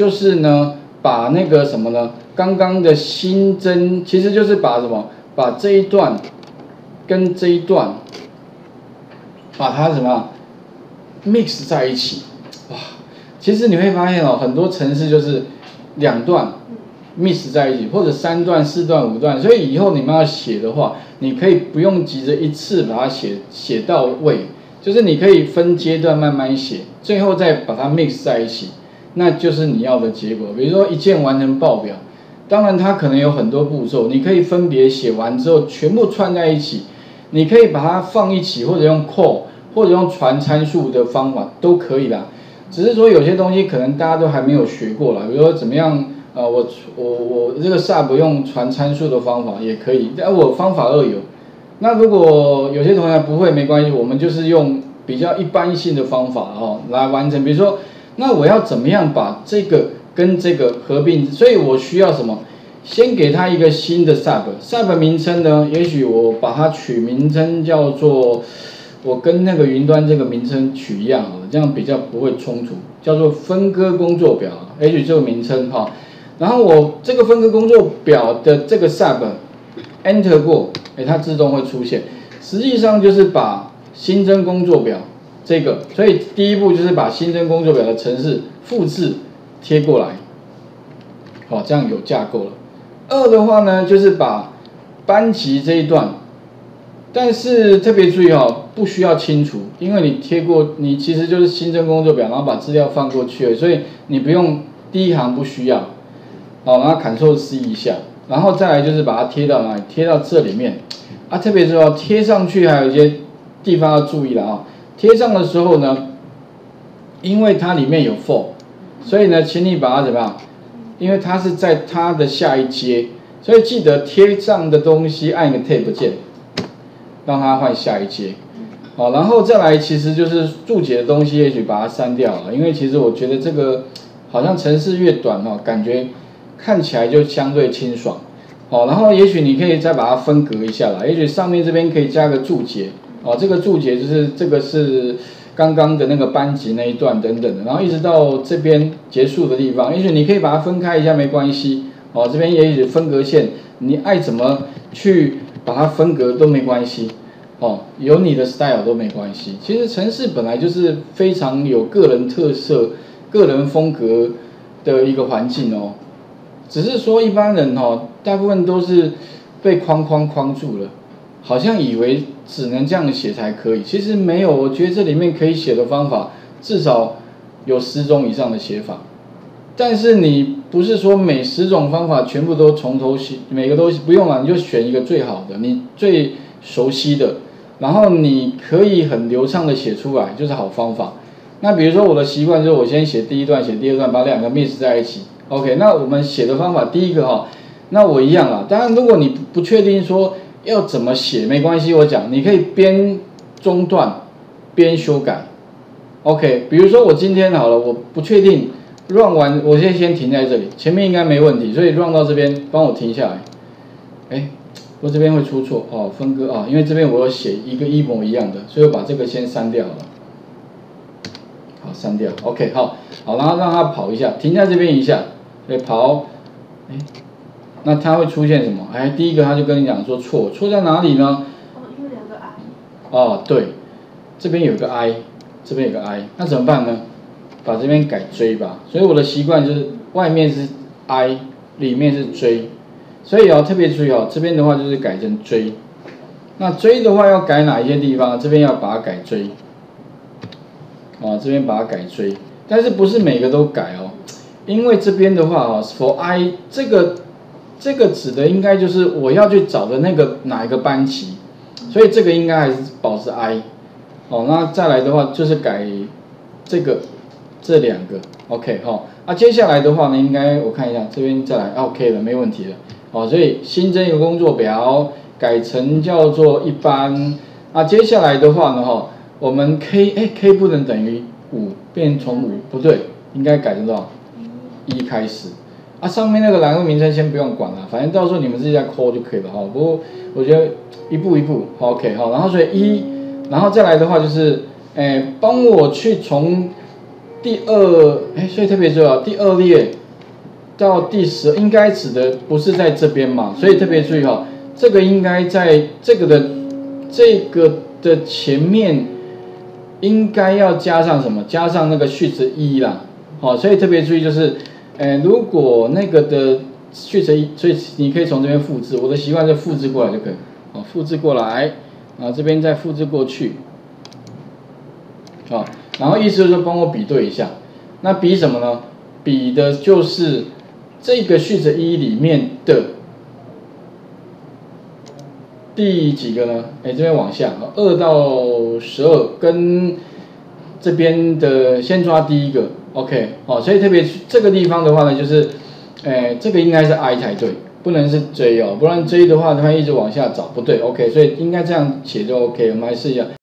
就是呢，把那个什么呢，刚刚的新增，其实就是把什么，把这一段跟这一段，把它什么 mix 在一起。哇，其实你会发现哦，很多程式就是两段 mix 在一起，或者三段、四段、五段，所以以后你们要写的话，你可以不用急着一次把它写到位。 就是你可以分阶段慢慢写，最后再把它 mix 在一起，那就是你要的结果。比如说一键完成报表，当然它可能有很多步骤，你可以分别写完之后全部串在一起，你可以把它放一起，或者用 call， 或者用传参数的方法都可以啦。只是说有些东西可能大家都还没有学过啦，比如说怎么样，我这个 sub 用传参数的方法也可以，但我方法2有。 那如果有些同学不会没关系，我们就是用比较一般性的方法哦来完成。比如说，那我要怎么样把这个跟这个合并？所以我需要什么？先给它一个新的 sub 名称呢？也许我把它取名称叫做，我跟那个云端这个名称取一样啊，这样比较不会冲突，叫做分割工作表。也许这个名称哈，然后我这个分割工作表的这个 sub。 Enter 过，它自动会出现。实际上就是把新增工作表这个，所以第一步就是把新增工作表的程式复制贴过来，好，这样有架构了。2的话呢，就是把班级这一段，但是特别注意哦，不需要清除，因为你贴过，你其实就是新增工作表，然后把资料放过去了，所以你不用第一行不需要，好，然后 Ctrl C 一下。 然后再来就是把它贴到哪里？贴到这里面，啊，特别是要贴上去，还有一些地方要注意了啊。贴上的时候呢，因为它里面有 for， 所以呢，请你把它怎么样？因为它是在它的下一阶，所以记得贴上的东西按一个 Tab 键，让它换下一阶。好，然后再来其实就是注解的东西，也许把它删掉了，因为其实我觉得这个好像程式越短哦，感觉。 看起来就相对清爽，好，然后也许你可以再把它分隔一下啦，也许上面这边可以加个注解，哦，这个注解就是这个是刚刚的那个班级那一段等等的，然后一直到这边结束的地方，也许你可以把它分开一下没关系，哦，这边也许分隔线，你爱怎么去把它分隔都没关系，哦，有你的 style 都没关系。其实程式本来就是非常有个人特色、个人风格的一个环境哦。 只是说一般人哦，大部分都是被框住了，好像以为只能这样写才可以，其实没有。我觉得这里面可以写的方法至少有10种以上的写法，但是你不是说每10种方法全部都从头写，每个都不用了，你就选一个最好的，你最熟悉的，然后你可以很流畅的写出来，就是好方法。那比如说我的习惯就是我先写第一段，写第二段，把两个 mix 在一起。 OK， 那我们写的方法第一个哈，那我一样啦。当然，如果你不确定说要怎么写，没关系，我讲，你可以边中断边修改。OK， 比如说我今天好了，我不确定 run 完，我先停在这里，前面应该没问题，所以 run 到这边帮我停下来。哎，我这边会出错哦，分割啊、哦，因为这边我有写一个一模一样的，所以我把这个先删掉了。 好，删掉。OK， 好，然后让它跑一下，停在这边一下。 对，跑，哎，那它会出现什么？哎，第一个它就跟你讲说错在哪里呢？哦，因为有个 i。哦，对，这边有个 i， 这边有个 i， 那怎么办呢？把这边改追吧。所以我的习惯就是外面是 i， 里面是追，所以要特别注意哦。这边的话就是改成追，那追的话要改哪一些地方？这边要把它改追，哦，这边把它改追，但是不是每个都改哦。 因为这边的话啊 ，for i 这个指的应该就是我要去找的那个哪一个班级，所以这个应该还是保持 i。哦，那再来的话就是改这个这两个 ，OK 哈、哦。啊，接下来的话呢，应该我看一下这边再来 ，OK 了，没问题了。哦，所以新增一个工作表，改成叫做一般。啊，接下来的话呢，哈、哦，我们 k 不能等于5，变从5不对，应该改成多少？ 一开始，啊，上面那个栏位名称先不用管了，反正到时候你们自己再 call 就可以了哈。不过我觉得一步一步 ，OK 哈。然后所以1，然后再来的话就是，帮我去从第二，所以特别注意啊，第二列到第10应该指的不是在这边嘛，所以特别注意哈，这个应该在这个的前面应该要加上什么？加上那个序词1啦，好，所以特别注意就是，如果那个的序词1，所以你可以从这边复制，我的习惯是复制过来就可以，好，复制过来，啊，这边再复制过去，好，然后意思就是说帮我比对一下，那比什么呢？比的就是这个序词1里面的第几个呢？这边往下，2到12跟这边的先抓第一个 ，OK， 好，所以特别这个地方的话呢，就是，这个应该是 I 才对，不能是 J 哦，不然 J 的话它一直往下找，不对 ，OK， 所以应该这样写就 OK， 我们来试一下。